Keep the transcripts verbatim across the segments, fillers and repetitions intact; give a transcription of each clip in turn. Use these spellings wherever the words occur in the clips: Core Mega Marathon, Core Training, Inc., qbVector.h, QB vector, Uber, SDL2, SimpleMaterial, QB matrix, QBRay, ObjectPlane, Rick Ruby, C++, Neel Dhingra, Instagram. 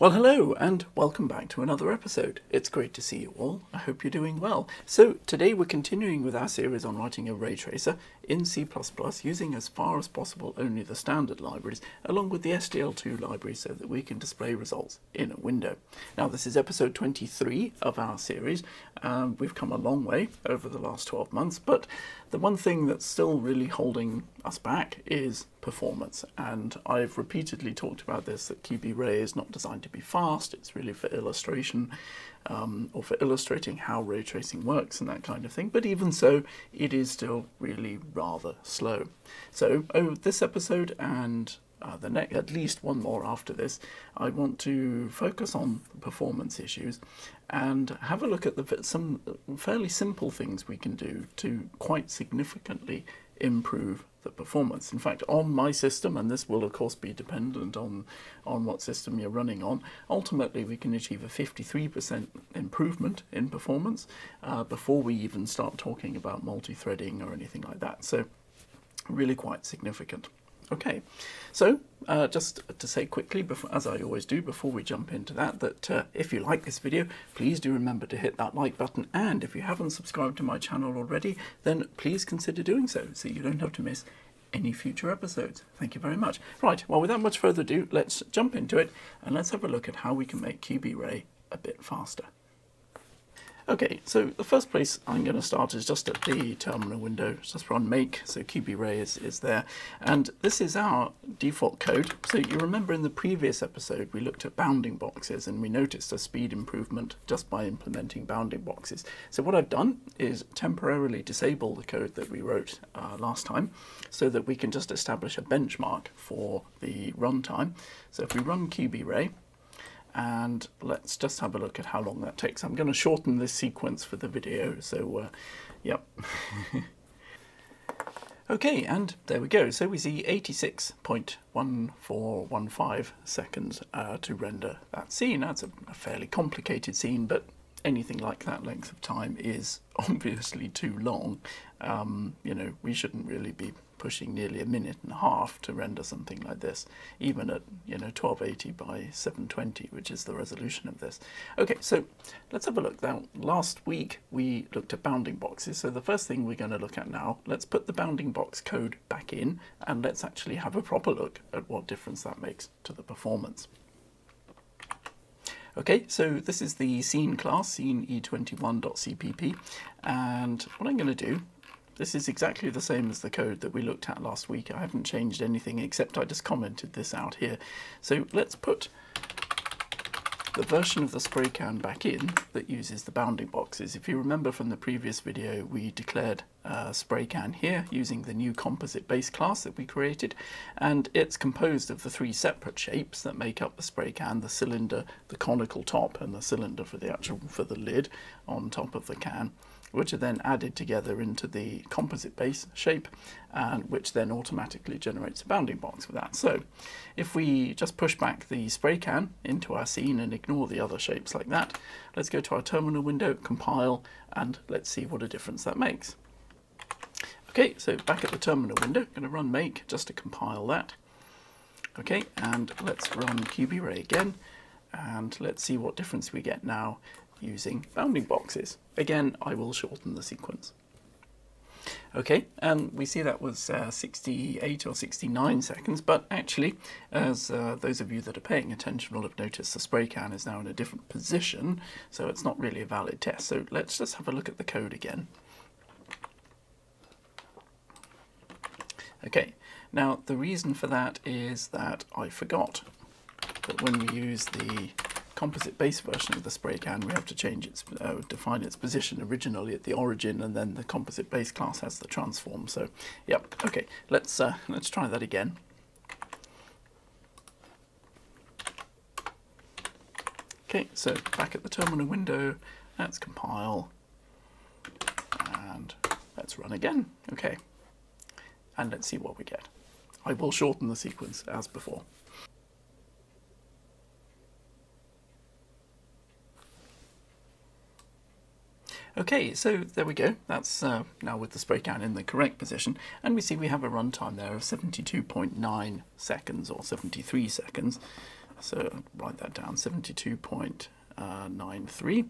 Well, hello and welcome back to another episode. It's great to see you all. I hope you're doing well. So today we're continuing with our series on writing a ray tracer in C plus plus using as far as possible only the standard libraries along with the S D L two library so that we can display results in a window. Now this is episode twenty-three of our series. Um, we've come a long way over the last twelve months, but the one thing that's still really holding us back is performance, and I've repeatedly talked about this, that QBRay is not designed to be fast. It's really for illustration um, or for illustrating how ray tracing works and that kind of thing, but even so it is still really rather slow. So over this episode and Uh, the next, at least one more after this, I want to focus on performance issues and have a look at the, some fairly simple things we can do to quite significantly improve the performance. In fact, on my system, and this will of course be dependent on, on what system you're running on, ultimately we can achieve a fifty-three percent improvement in performance uh, before we even start talking about multi-threading or anything like that. So really quite significant. Okay, so uh, just to say quickly, before, as I always do before we jump into that, that uh, if you like this video, please do remember to hit that like button, and if you haven't subscribed to my channel already, then please consider doing so, so you don't have to miss any future episodes. Thank you very much. Right, well without much further ado, let's jump into it, and let's have a look at how we can make QBRay a bit faster. Okay, so the first place I'm going to start is just at the terminal window. Just run make, so QBRay is, is there. And this is our default code. So you remember in the previous episode, we looked at bounding boxes and we noticed a speed improvement just by implementing bounding boxes. So what I've done is temporarily disable the code that we wrote uh, last time so that we can just establish a benchmark for the runtime. So if we run QBRay, and let's just have a look at how long that takes. I'm going to shorten this sequence for the video, so uh, yep. Okay, and there we go. So we see eighty-six point one four one five seconds uh, to render that scene. That's a, a fairly complicated scene, but anything like that length of time is obviously too long. Um, you know, we shouldn't really be pushing nearly a minute and a half to render something like this, even at, you know, twelve eighty by seven twenty, which is the resolution of this. Okay, so let's have a look. Now, last week we looked at bounding boxes, so the first thing we're going to look at now, let's put the bounding box code back in, and let's actually have a proper look at what difference that makes to the performance. Okay, so this is the scene class, scene e twenty-one dot c p p, and what I'm going to do, this is exactly the same as the code that we looked at last week. I haven't changed anything except I just commented this out here. So let's put the version of the spray can back in that uses the bounding boxes. If you remember from the previous video, we declared uh, spray can here using the new composite base class that we created, and it's composed of the three separate shapes that make up the spray can: the cylinder, the conical top, and the cylinder for the actual for the lid on top of the can, which are then added together into the composite base shape, and which then automatically generates a bounding box for that. So if we just push back the spray can into our scene and ignore the other shapes like that, let's go to our terminal window, compile, and let's see what a difference that makes. Okay, so back at the terminal window, going to run make just to compile that. Okay, and let's run QBRay again, and let's see what difference we get now using bounding boxes. Again, I will shorten the sequence. Okay, and we see that was uh, sixty-eight or sixty-nine seconds, but actually, as uh, those of you that are paying attention will have noticed, the spray can is now in a different position, so it's not really a valid test. So let's just have a look at the code again. Okay, now the reason for that is that I forgot that when we use the composite base version of the spray can, we have to change its, uh, define its position originally at the origin, and then the composite base class has the transform. So, yep. Okay, let's uh, let's try that again. Okay, so back at the terminal window, let's compile, and let's run again. Okay, and let's see what we get. I will shorten the sequence as before. Okay, so there we go. That's uh, now with the spray can in the correct position, and we see we have a runtime there of seventy-two point nine seconds or seventy-three seconds. So write that down, seventy-two point nine three.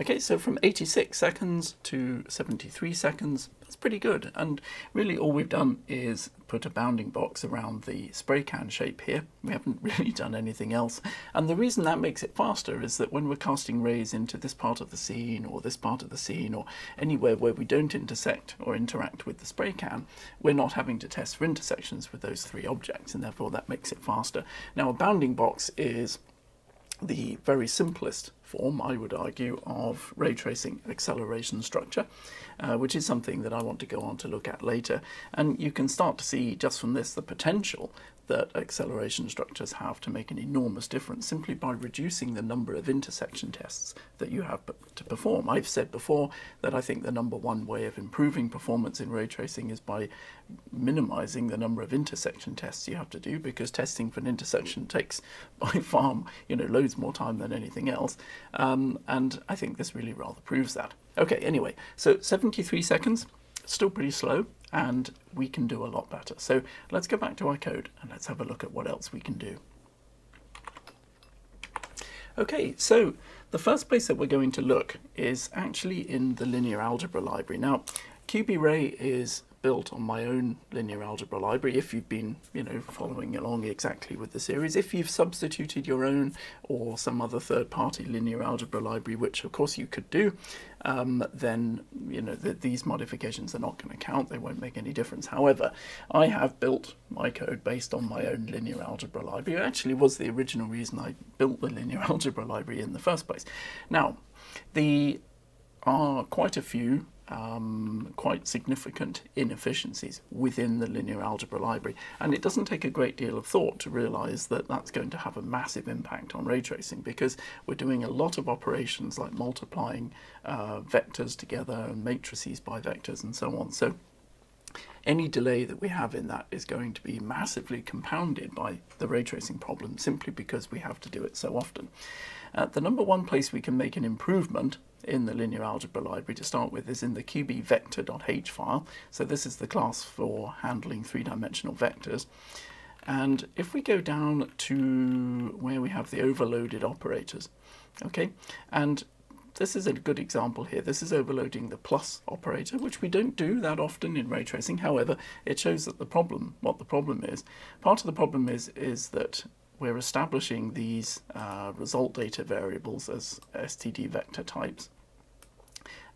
Okay, so from eighty-six seconds to seventy-three seconds, that's pretty good. And really all we've done is put a bounding box around the spray can shape here. We haven't really done anything else. And the reason that makes it faster is that when we're casting rays into this part of the scene or this part of the scene or anywhere where we don't intersect or interact with the spray can, we're not having to test for intersections with those three objects, and therefore that makes it faster. Now, a bounding box is the very simplest form, I would argue, of ray tracing acceleration structure, uh, which is something that I want to go on to look at later. And you can start to see just from this the potential that acceleration structures have to make an enormous difference simply by reducing the number of intersection tests that you have to perform. I've said before that I think the number one way of improving performance in ray tracing is by minimizing the number of intersection tests you have to do, because testing for an intersection takes by far, you know, loads more time than anything else. Um, and I think this really rather proves that. Okay, anyway, so seventy-three seconds, still pretty slow, and we can do a lot better. So let's go back to our code and let's have a look at what else we can do. Okay, so the first place that we're going to look is actually in the linear algebra library. Now, QBRay is built on my own linear algebra library. If you've been, you know, following along exactly with the series, if you've substituted your own or some other third-party linear algebra library, which of course you could do, um, then you know that these modifications are not going to count. They won't make any difference. However, I have built my code based on my own linear algebra library. It actually was the original reason I built the linear algebra library in the first place. Now, there are quite a few Um, quite significant inefficiencies within the linear algebra library, and it doesn't take a great deal of thought to realize that that's going to have a massive impact on ray tracing, because we're doing a lot of operations like multiplying uh, vectors together and matrices by vectors and so on. So any delay that we have in that is going to be massively compounded by the ray tracing problem simply because we have to do it so often. Uh, the number one place we can make an improvement in the linear algebra library to start with is in the q b vector dot h file. So this is the class for handling three-dimensional vectors. And if we go down to where we have the overloaded operators, okay, and this is a good example here. This is overloading the plus operator, which we don't do that often in ray tracing. However, it shows that the problem, what the problem is. Part of the problem is, is that we're establishing these uh, result data variables as S T D vector types.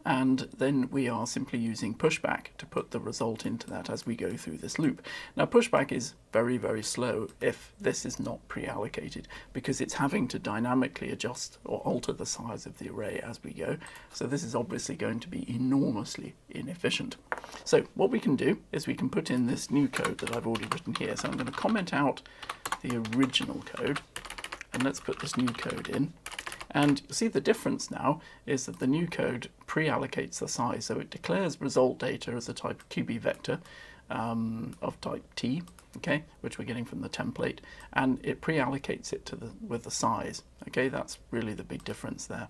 And then we are simply using pushback to put the result into that as we go through this loop. Now, pushback is very, very slow if this is not pre-allocated, because it's having to dynamically adjust or alter the size of the array as we go. So this is obviously going to be enormously inefficient. So what we can do is we can put in this new code that I've already written here. So I'm going to comment out the original code, and let's put this new code in. And you see the difference now is that the new code pre-allocates the size. So it declares result data as a type of Q B vector um, of type T, okay, which we're getting from the template, and it pre-allocates it to the, with the size. Okay, that's really the big difference there.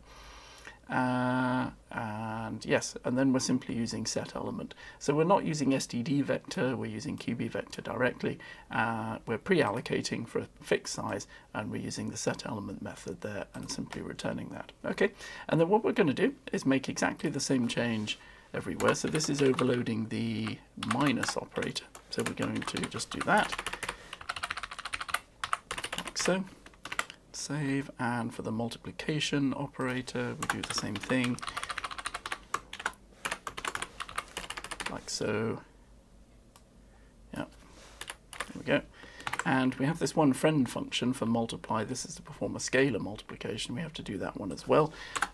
Uh, and yes, and then we're simply using set element. So we're not using S T D vector, we're using Q B vector directly. Uh, we're pre-allocating for a fixed size, and we're using the set element method there and simply returning that. Okay, and then what we're going to do is make exactly the same change everywhere. So this is overloading the minus operator. So we're going to just do that, like so. Save, and for the multiplication operator we do the same thing, like so. Yeah, there we go. And we have this one friend function for multiply. This is to perform a scalar multiplication. We have to do that one as well,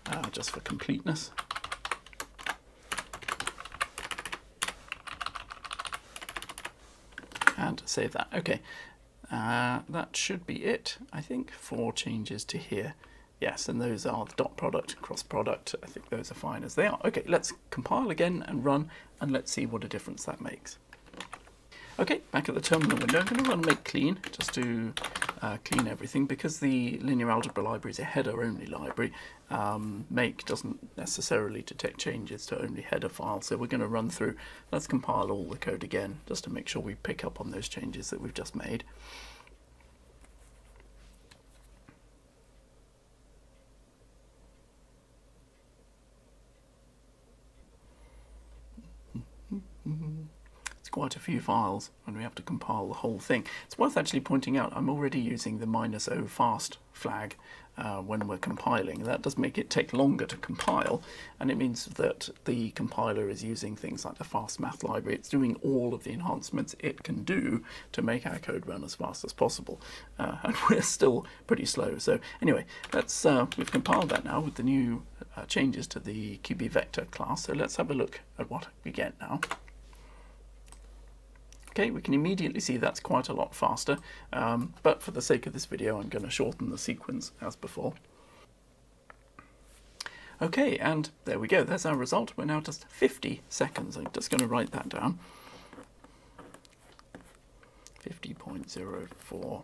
uh, just for completeness. And save that. Okay. Uh, that should be it, I think, for changes to here. Yes, and those are the dot product, cross product. I think those are fine as they are. Okay, let's compile again and run, and let's see what a difference that makes. Okay, back at the terminal window, I'm going to run make clean just to uh, clean everything, because the linear algebra library is a header-only library. Um, make doesn't necessarily detect changes to only header files, so we're going to run through. Let's compile all the code again just to make sure we pick up on those changes that we've just made. quite a few files when we have to compile the whole thing. It's worth actually pointing out I'm already using the minus O fast flag uh, when we're compiling. That does make it take longer to compile, and it means that the compiler is using things like the fast math library. It's doing all of the enhancements it can do to make our code run as fast as possible, uh, and we're still pretty slow. So anyway, that's uh, we've compiled that now with the new uh, changes to the Q B vector class. So let's have a look at what we get now. Okay, we can immediately see that's quite a lot faster, um, but for the sake of this video I'm going to shorten the sequence as before. Okay, and there we go, there's our result. We're now just fifty seconds. I'm just going to write that down. fifty point zero four.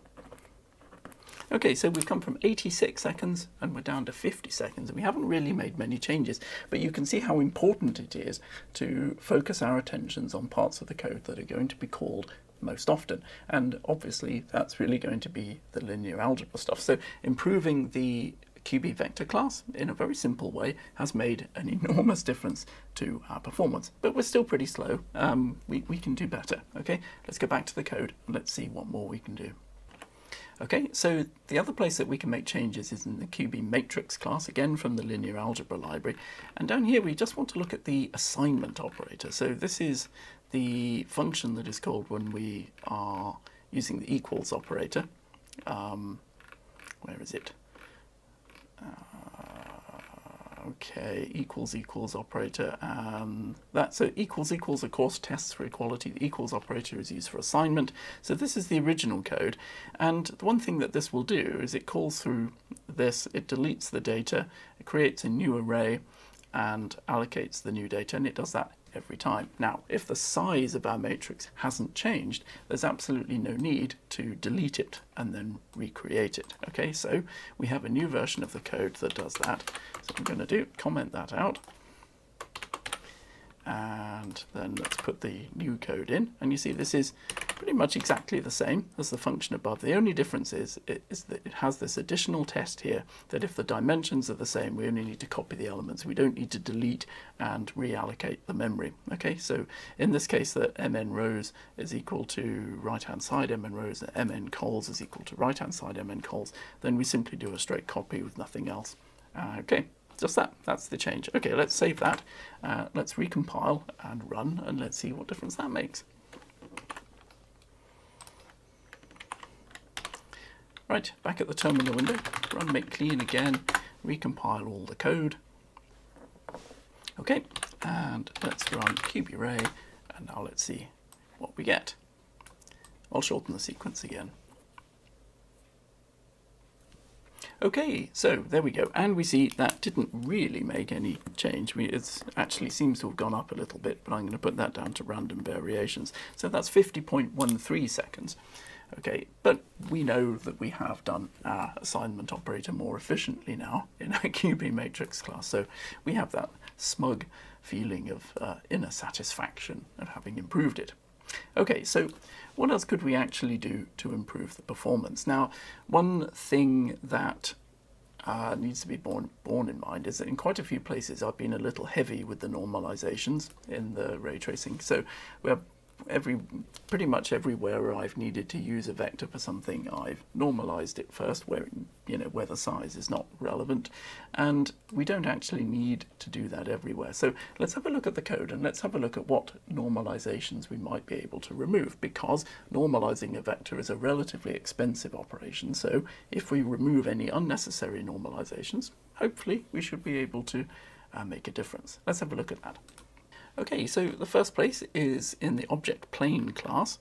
Okay, so we've come from eighty-six seconds and we're down to fifty seconds, and we haven't really made many changes, but you can see how important it is to focus our attentions on parts of the code that are going to be called most often, and obviously that's really going to be the linear algebra stuff. So improving the Q B vector class in a very simple way has made an enormous difference to our performance, but we're still pretty slow. Um, we, we can do better. Okay, let's go back to the code and let's see what more we can do. Okay, so the other place that we can make changes is in the Q B matrix class, again from the linear algebra library. And down here we just want to look at the assignment operator. So this is the function that is called when we are using the equals operator. Um, where is it? Uh, okay, equals equals operator. Um, that, so equals equals of course tests for equality. The equals operator is used for assignment. So this is the original code, and the one thing that this will do is it calls through this, it deletes the data, it creates a new array and allocates the new data, and it does that every time. Now, if the size of our matrix hasn't changed, there's absolutely no need to delete it and then recreate it. Okay, so we have a new version of the code that does that. So I'm going to do comment that out, and then let's put the new code in, and you see this is pretty much exactly the same as the function above. The only difference is, is that it has this additional test here that if the dimensions are the same, we only need to copy the elements. We don't need to delete and reallocate the memory. Okay, so in this case the mn rows is equal to right hand side mn rows, mn columns is equal to right hand side mn columns, then we simply do a straight copy with nothing else. Uh, okay. Just that, that's the change. Okay, let's save that, uh, let's recompile and run, and let's see what difference that makes. Right, back at the terminal window, run make clean again, recompile all the code. Okay, and let's run QBRay, and now let's see what we get. I'll shorten the sequence again. Okay, so there we go, and we see that didn't really make any change. We, it actually seems to have gone up a little bit, but I'm going to put that down to random variations. So that's fifty point one three seconds. Okay, but we know that we have done our assignment operator more efficiently now in our Q B matrix class, so we have that smug feeling of uh, inner satisfaction of having improved it. Okay, so what else could we actually do to improve the performance? Now, one thing that uh, needs to be borne, borne in mind is that in quite a few places I've been a little heavy with the normalizations in the ray tracing. So we have every, pretty much everywhere where I've needed to use a vector for something, I've normalized it first, where, you know, where the size is not relevant. And we don't actually need to do that everywhere. So let's have a look at the code, and let's have a look at what normalizations we might be able to remove, because normalizing a vector is a relatively expensive operation. So if we remove any unnecessary normalizations, hopefully we should be able to uh, make a difference. Let's have a look at that. Okay, so the first place is in the ObjectPlane class,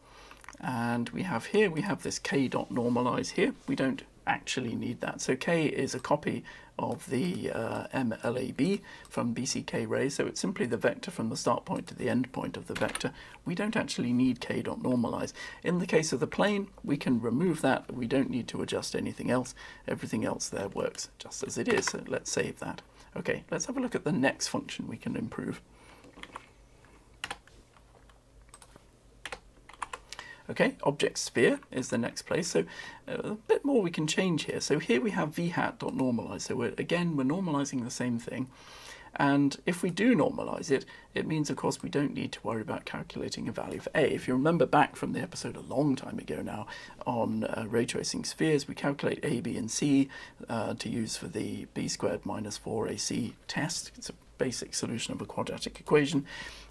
and we have here, we have this k.normalize here. We don't actually need that. So k is a copy of the uh, mlab from B C K Ray, so it's simply the vector from the start point to the end point of the vector. We don't actually need k.normalize. In the case of the plane, we can remove that. We don't need to adjust anything else. Everything else there works just as it is, so let's save that. Okay, let's have a look at the next function we can improve. Okay, ObjectSphere is the next place, so a bit more we can change here. So here we have v hat.normalize, so we're, again, we're normalizing the same thing, And if we do normalize it, it means, of course, we don't need to worry about calculating a value for A. If you remember back from the episode a long time ago now on uh, ray tracing spheres, we calculate A, B, and C uh, to use for the B squared minus four A C test. It's a basic solution of a quadratic equation.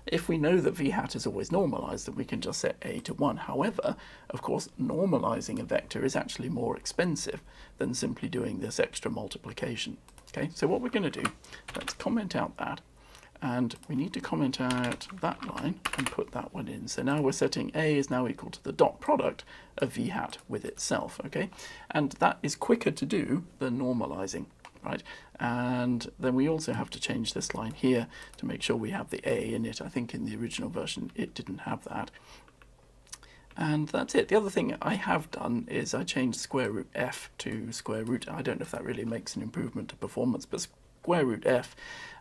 If we know that V hat is always normalized, then we can just set A to one. However, of course, normalizing a vector is actually more expensive than simply doing this extra multiplication. Okay, so what we're going to do, let's comment out that, and we need to comment out that line and put that one in. So now we're setting A is now equal to the dot product of V hat with itself, okay? And that is quicker to do than normalizing, right? And then we also have to change this line here to make sure we have the A in it. I think in the original version it didn't have that. And that's it. The other thing I have done is I changed square root f to square root. I don't know if that really makes an improvement to performance, but square root f,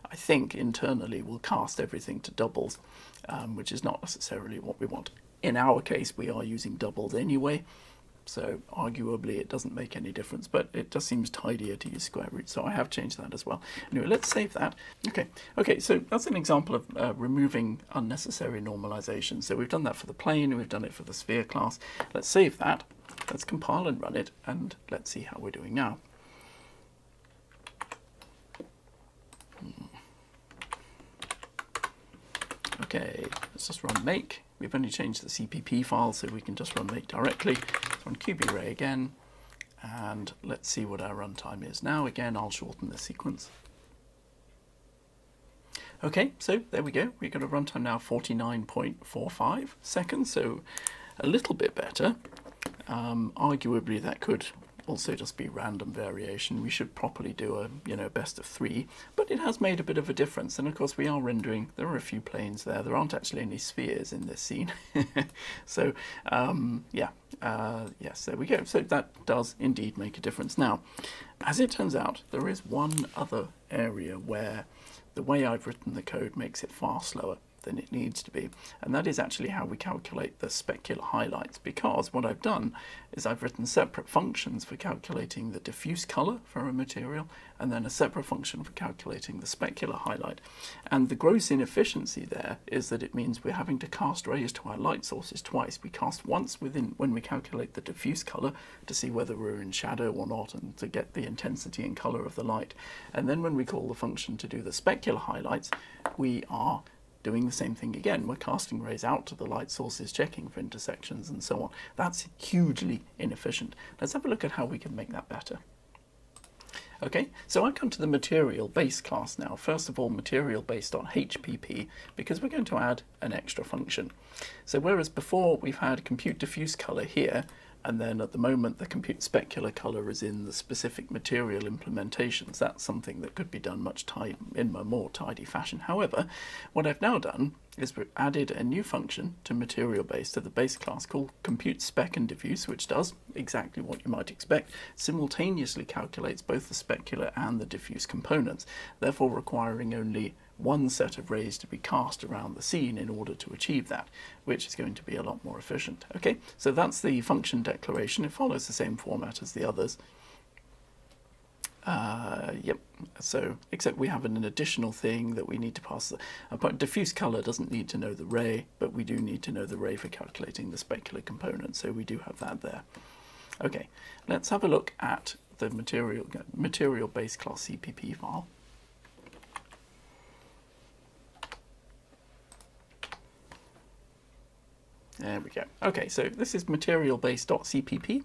I think, internally will cast everything to doubles, um, which is not necessarily what we want. In our case, we are using doubles anyway, so arguably it doesn't make any difference, but it just seems tidier to use square root, so I have changed that as well. Anyway, let's save that. Okay, okay, so that's an example of uh, removing unnecessary normalization. So we've done that for the plane, we've done it for the sphere class. Let's save that, let's compile and run it, and let's see how we're doing now. Hmm. Okay, let's just run make. We've only changed the C P P file, so we can just run make directly. Let's run QBRay again, and let's see what our runtime is now. Again, I'll shorten the sequence. Okay, so there we go. We've got a runtime now forty-nine point four five seconds, so a little bit better. Um, arguably, that could also just be random variation. We should properly do a you know best of three, but it has made a bit of a difference. And of course we are rendering, there are a few planes there, there aren't actually any spheres in this scene. So um, yeah, uh, yes, there we go. So that does indeed make a difference. Now, as it turns out, there is one other area where the way I've written the code makes it far slower than it needs to be, and that is actually how we calculate the specular highlights, because what I've done is I've written separate functions for calculating the diffuse color for a material, and then a separate function for calculating the specular highlight. And the gross inefficiency there is that it means we're having to cast rays to our light sources twice. We cast once within when we calculate the diffuse color to see whether we're in shadow or not, and to get the intensity and color of the light. And then when we call the function to do the specular highlights, we are doing the same thing again. We're casting rays out to the light sources, checking for intersections and so on. That's hugely inefficient. Let's have a look at how we can make that better. Okay, so I come to the material base class now. First of all, material base dot h p p, because we're going to add an extra function. So whereas before we've had compute diffuse color here, and then at the moment the compute specular color is in the specific material implementations. That's something that could be done much in a more tidy fashion. However, what I've now done is we've added a new function to material base, to the base class, called compute spec and diffuse, which does exactly what you might expect, simultaneously calculates both the specular and the diffuse components, therefore requiring only one set of rays to be cast around the scene in order to achieve that, which is going to be a lot more efficient. Okay, so that's the function declaration. It follows the same format as the others. Uh, yep, so except we have an, an additional thing that we need to pass. The, uh, diffuse color doesn't need to know the ray, but we do need to know the ray for calculating the specular component, so we do have that there. Okay, let's have a look at the material, material base class C P P file. There we go. Okay, so this is material base dot c p p.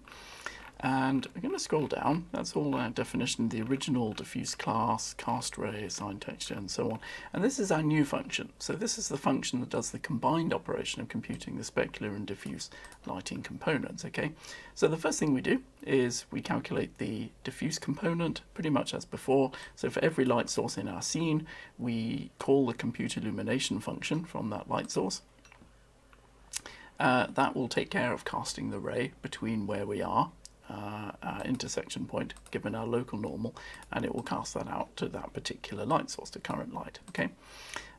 And we're going to scroll down. That's all our definition, the original diffuse class, cast ray, assign texture, and so on. And this is our new function. So this is the function that does the combined operation of computing the specular and diffuse lighting components. Okay. So the first thing we do is we calculate the diffuse component pretty much as before. So for every light source in our scene, we call the compute illumination function from that light source. Uh, that will take care of casting the ray between where we are, Uh, our intersection point given our local normal, and it will cast that out to that particular light source, to current light. Okay,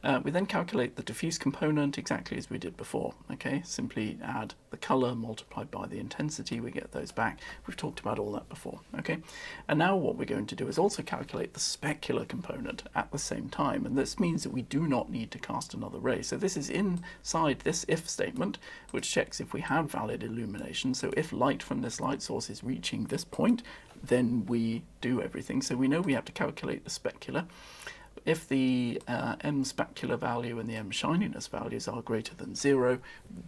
Uh, we then calculate the diffuse component exactly as we did before. Okay, simply add the color multiplied by the intensity, we get those back. We've talked about all that before. Okay, and now what we're going to do is also calculate the specular component at the same time, and this means that we do not need to cast another ray. So this is inside this if statement, which checks if we have valid illumination. So if light from this light source is reaching this point, then we do everything. So we know we have to calculate the specular. If the uh, M specular value and the M shininess values are greater than zero,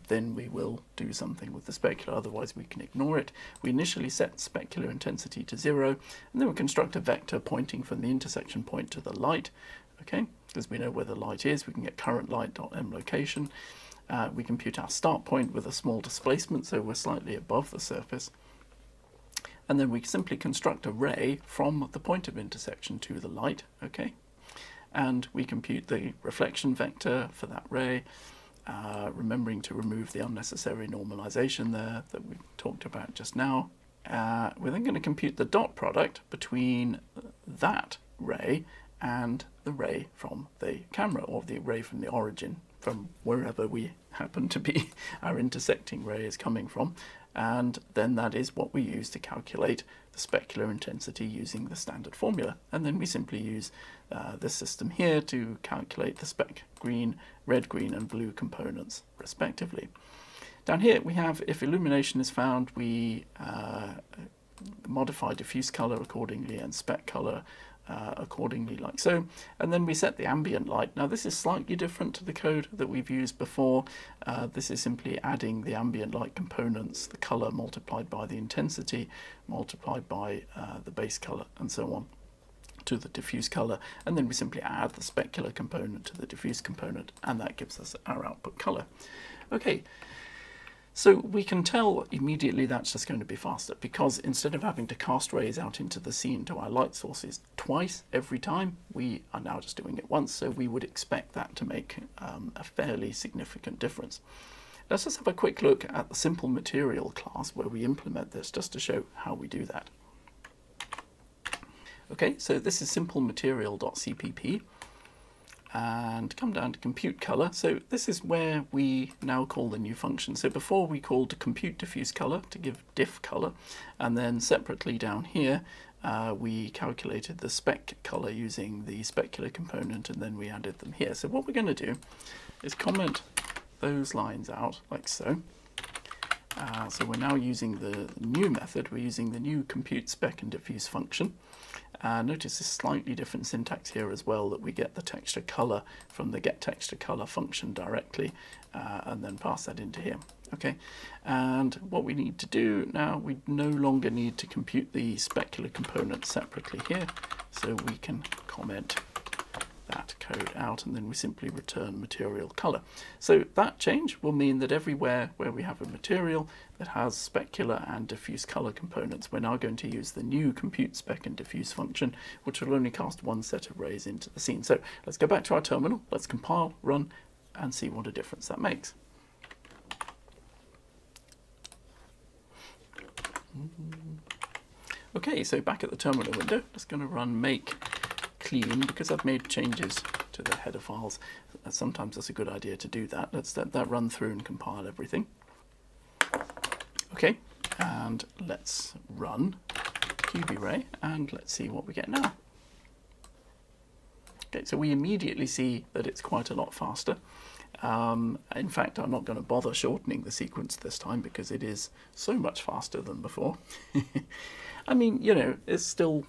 then we will do something with the specular, otherwise we can ignore it. We initially set specular intensity to zero, and then we construct a vector pointing from the intersection point to the light. Okay, because we know where the light is, we can get current light dot M location. Uh, we compute our start point with a small displacement, so we're slightly above the surface. And then we simply construct a ray from the point of intersection to the light, okay? And we compute the reflection vector for that ray, uh, remembering to remove the unnecessary normalization there that we talked about just now. Uh, we're then going to compute the dot product between that ray and the ray from the camera, or the ray from the origin, from wherever we happen to be our intersecting ray is coming from. And then that is what we use to calculate the specular intensity using the standard formula. And then we simply use uh, this system here to calculate the spec green, red, green and blue components respectively. Down here we have, if illumination is found, we uh, modify diffuse color accordingly and spec color Uh, accordingly, like so, and then we set the ambient light. Now this is slightly different to the code that we've used before. Uh, this is simply adding the ambient light components, the color multiplied by the intensity, multiplied by uh, the base color, and so on, to the diffuse color, and then we simply add the specular component to the diffuse component, and that gives us our output color. Okay. So we can tell immediately that's just going to be faster, because instead of having to cast rays out into the scene to our light sources twice every time, we are now just doing it once, so we would expect that to make um, a fairly significant difference. Let's just have a quick look at the SimpleMaterial class where we implement this, just to show how we do that. Okay, so this is SimpleMaterial.cpp. And come down to compute color. So this is where we now call the new function. So before we called compute diffuse color to give diff color, and then separately down here uh, we calculated the spec color using the specular component, and then we added them here. So what we're going to do is comment those lines out like so. Uh, so we're now using the new method. We're using the new compute spec and diffuse function. Uh, notice this slightly different syntax here as well, that we get the texture color from the get texture color function directly, uh, and then pass that into here. Okay, and what we need to do now, we no longer need to compute the specular component separately here, so we can comment that code out, and then we simply return material color. So that change will mean that everywhere where we have a material that has specular and diffuse color components, we're now going to use the new compute spec and diffuse function, which will only cast one set of rays into the scene. So let's go back to our terminal, let's compile, run, and see what a difference that makes. Okay, so back at the terminal window, just going to run make clean, because I've made changes to the header files. Sometimes it's a good idea to do that. Let's let that run through and compile everything. Okay, and let's run QBRay, and let's see what we get now. Okay, so we immediately see that it's quite a lot faster. Um, in fact, I'm not going to bother shortening the sequence this time, because it is so much faster than before. I mean, you know, it's still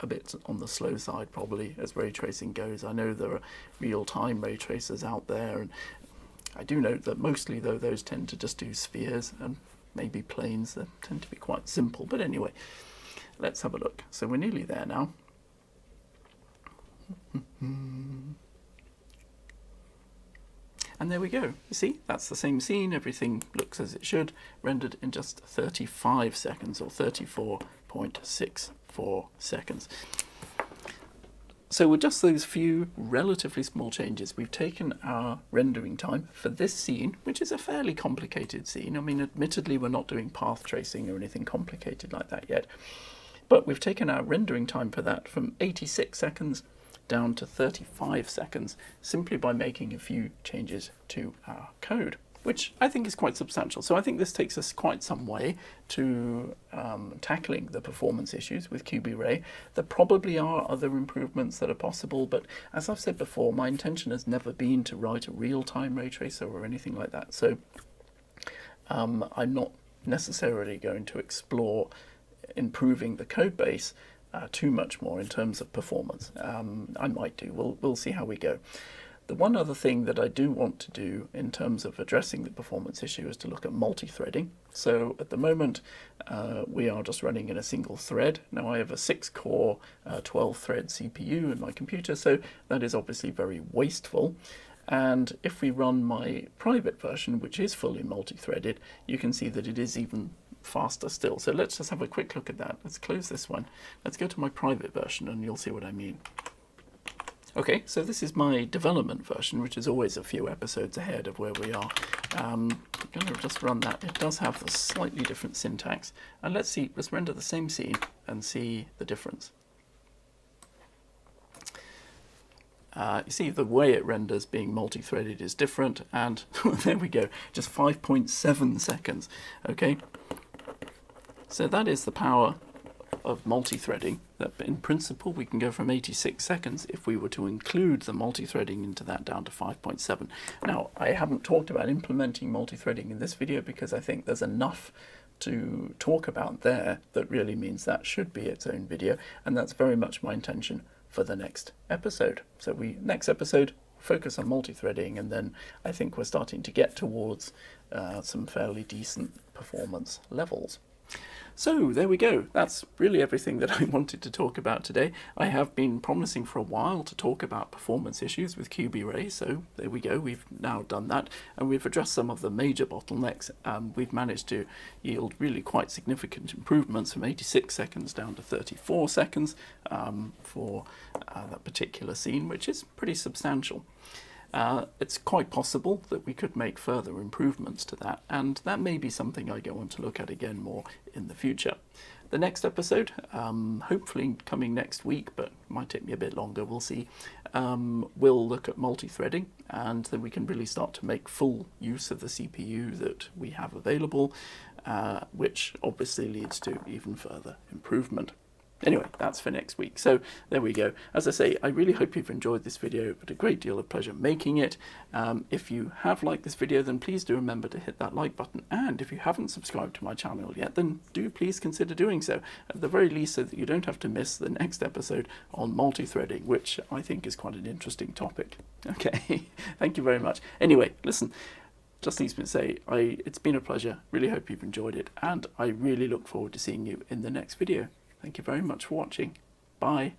a bit on the slow side probably as ray tracing goes. I know there are real-time ray tracers out there, and I do note that mostly though those tend to just do spheres and maybe planes that tend to be quite simple. But anyway, let's have a look. So we're nearly there now. And there we go. You see, that's the same scene. Everything looks as it should, rendered in just thirty-five seconds, or thirty-four point six four seconds. So with just those few relatively small changes, we've taken our rendering time for this scene, which is a fairly complicated scene. I mean, admittedly, we're not doing path tracing or anything complicated like that yet, but we've taken our rendering time for that from eighty-six seconds down to thirty-five seconds simply by making a few changes to our code, which I think is quite substantial. So I think this takes us quite some way to um, tackling the performance issues with QBRay. There probably are other improvements that are possible, but as I've said before, my intention has never been to write a real-time ray tracer or anything like that. So um, I'm not necessarily going to explore improving the code base uh, too much more in terms of performance. Um, I might do. We'll, we'll see how we go. The one other thing that I do want to do in terms of addressing the performance issue is to look at multi-threading. So at the moment uh, we are just running in a single thread. Now I have a six core uh, twelve thread C P U in my computer, so that is obviously very wasteful. And if we run my private version, which is fully multi-threaded, you can see that it is even faster still. So let's just have a quick look at that. Let's close this one. Let's go to my private version and you'll see what I mean. Okay, so this is my development version, which is always a few episodes ahead of where we are. Um, I'm going to just run that. It does have a slightly different syntax. And let's see, let's render the same scene and see the difference. Uh, you see the way it renders being multi-threaded is different. And there we go, just five point seven seconds. Okay, so that is the power of multi-threading, that in principle we can go from eighty-six seconds if we were to include the multi-threading into that down to five point seven. Now I haven't talked about implementing multi-threading in this video because I think there's enough to talk about there that really means that should be its own video, and that's very much my intention for the next episode. So we next episode focus on multi-threading, and then I think we're starting to get towards uh, some fairly decent performance levels. So there we go. That's really everything that I wanted to talk about today. I have been promising for a while to talk about performance issues with QBRay, so there we go. We've now done that, and we've addressed some of the major bottlenecks. Um, we've managed to yield really quite significant improvements from eighty-six seconds down to thirty-four seconds um, for uh, that particular scene, which is pretty substantial. Uh, it's quite possible that we could make further improvements to that, and that may be something I go on to look at again more in the future. The next episode, um, hopefully coming next week, but might take me a bit longer, we'll see, um, we'll look at multi-threading, and then we can really start to make full use of the C P U that we have available, uh, which obviously leads to even further improvement. Anyway, that's for next week. So there we go. As I say, I really hope you've enjoyed this video, but a great deal of pleasure making it. Um, if you have liked this video, then please do remember to hit that like button. And if you haven't subscribed to my channel yet, then do please consider doing so, at the very least so that you don't have to miss the next episode on multi-threading, which I think is quite an interesting topic. Okay, thank you very much. Anyway, listen. Just leaves me to say, I, it's been a pleasure. Really hope you've enjoyed it. And I really look forward to seeing you in the next video. Thank you very much for watching. Bye.